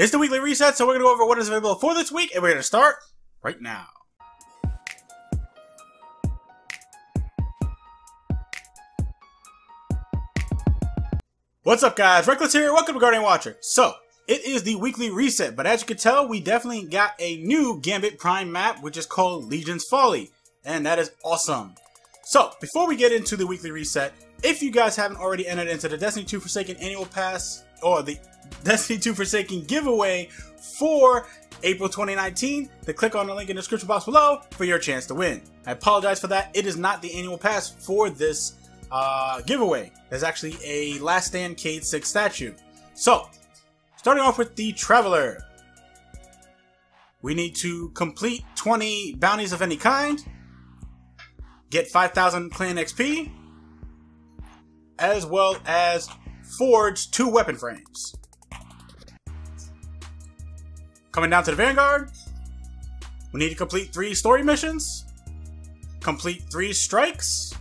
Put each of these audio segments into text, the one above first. It's the weekly reset, so we're going to go over what is available for this week, and we're going to start right now. What's up, guys? Reckless here. Welcome to Guardian Watcher. So, it is the weekly reset, but as you can tell, we definitely got a new Gambit Prime map, which is called Legion's Folly, and that is awesome. So, before we get into the weekly reset, if you guys haven't already entered into the Destiny 2 Forsaken Annual Pass, or the Destiny 2 Forsaken giveaway for April 2019, then click on the link in the description box below for your chance to win. I apologize for that. It is not the annual pass for this giveaway. There's actually a Last Stand Cade 6 statue. So, starting off with the Traveler. We need to complete 20 bounties of any kind, get 5,000 clan XP, as well as forge 2 weapon frames. Coming down to the Vanguard, we need to complete 3 story missions, complete 3 strikes,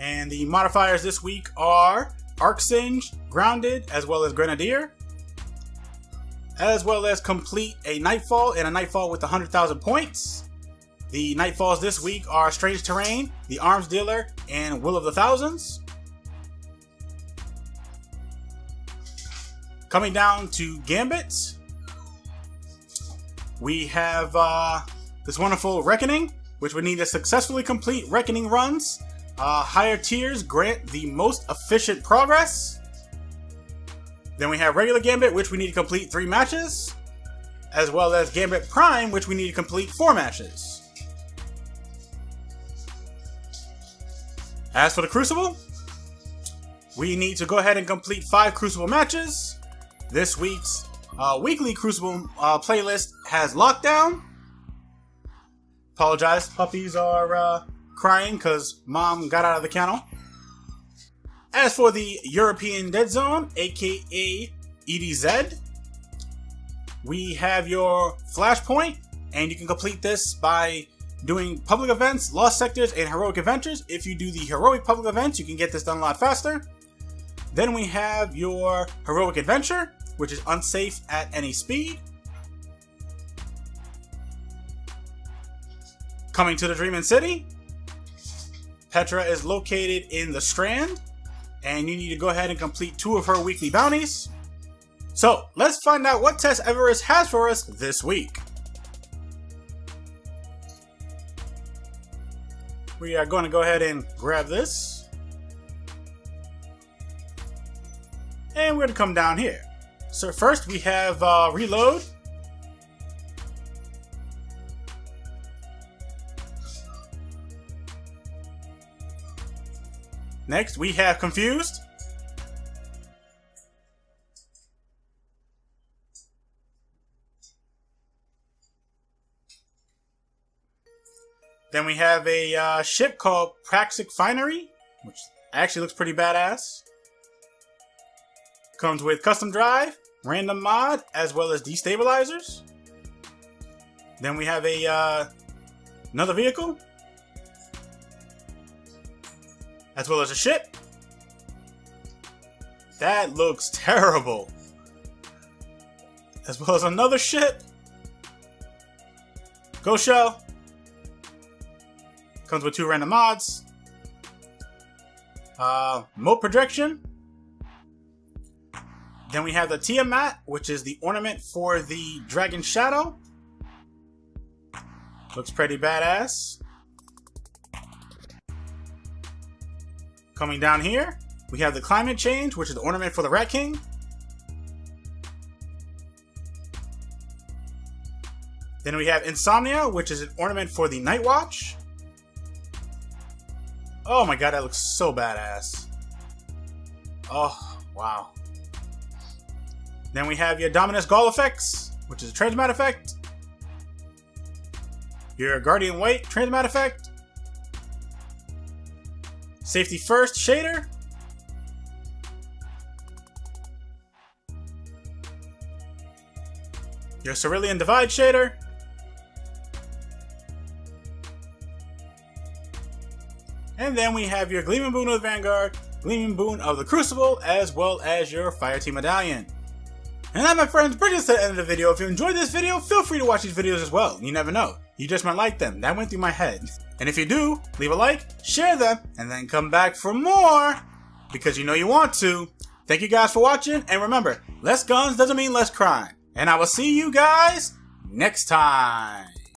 and the modifiers this week are Arc Singe, Grounded, as well as Grenadier, as well as complete a Nightfall and a Nightfall with 100,000 points. The Nightfalls this week are Strange Terrain, the Arms Dealer, and Will of the Thousands. Coming down to Gambit, we have this wonderful Reckoning, which we need to successfully complete Reckoning runs. Higher tiers grant the most efficient progress. Then we have regular Gambit, which we need to complete 3 matches, as well as Gambit Prime, which we need to complete 4 matches. As for the Crucible, we need to go ahead and complete 5 Crucible matches. This week's weekly Crucible playlist has Lockdown. Apologize, puppies are crying because mom got out of the kennel. As for the European Dead Zone, aka EDZ, we have your Flashpoint, and you can complete this by doing public events, lost sectors, and heroic adventures. If you do the heroic public events, you can get this done a lot faster. Then we have your heroic adventure, which is unsafe at any speed. Coming to the Dreaming City, Petra is located in the Strand, and you need to go ahead and complete 2 of her weekly bounties. So let's find out what Tess Everest has for us this week. We are going to go ahead and grab this, and we're going to come down here. So first we have Reload. Next we have Confused. Then we have a ship called Praxic Finery, which actually looks pretty badass. Comes with custom drive, random mod, as well as destabilizers. Then we have a another vehicle, as well as a ship. That looks terrible. As well as another ship. Go Shell. Comes with 2 random mods. Moat projection. Then we have the Tiamat, which is the ornament for the Dragon Shadow. Looks pretty badass. Coming down here, we have the Climate Change, which is the ornament for the Rat King. Then we have Insomnia, which is an ornament for the Night Watch. Oh my god, that looks so badass. Oh, wow. Then we have your Dominus Gaul effects, which is a Transmat effect. Your Guardian White Transmat effect. Safety First shader. Your Cerulean Divide shader. And then we have your Gleaming Boon of the Vanguard, Gleaming Boon of the Crucible, as well as your Fireteam Medallion. And that, my friends, brings us to the end of the video. If you enjoyed this video, feel free to watch these videos as well. You never know. You just might like them. That went through my head. And if you do, leave a like, share them, and then come back for more, because you know you want to. Thank you guys for watching, and remember, less guns doesn't mean less crime. And I will see you guys next time.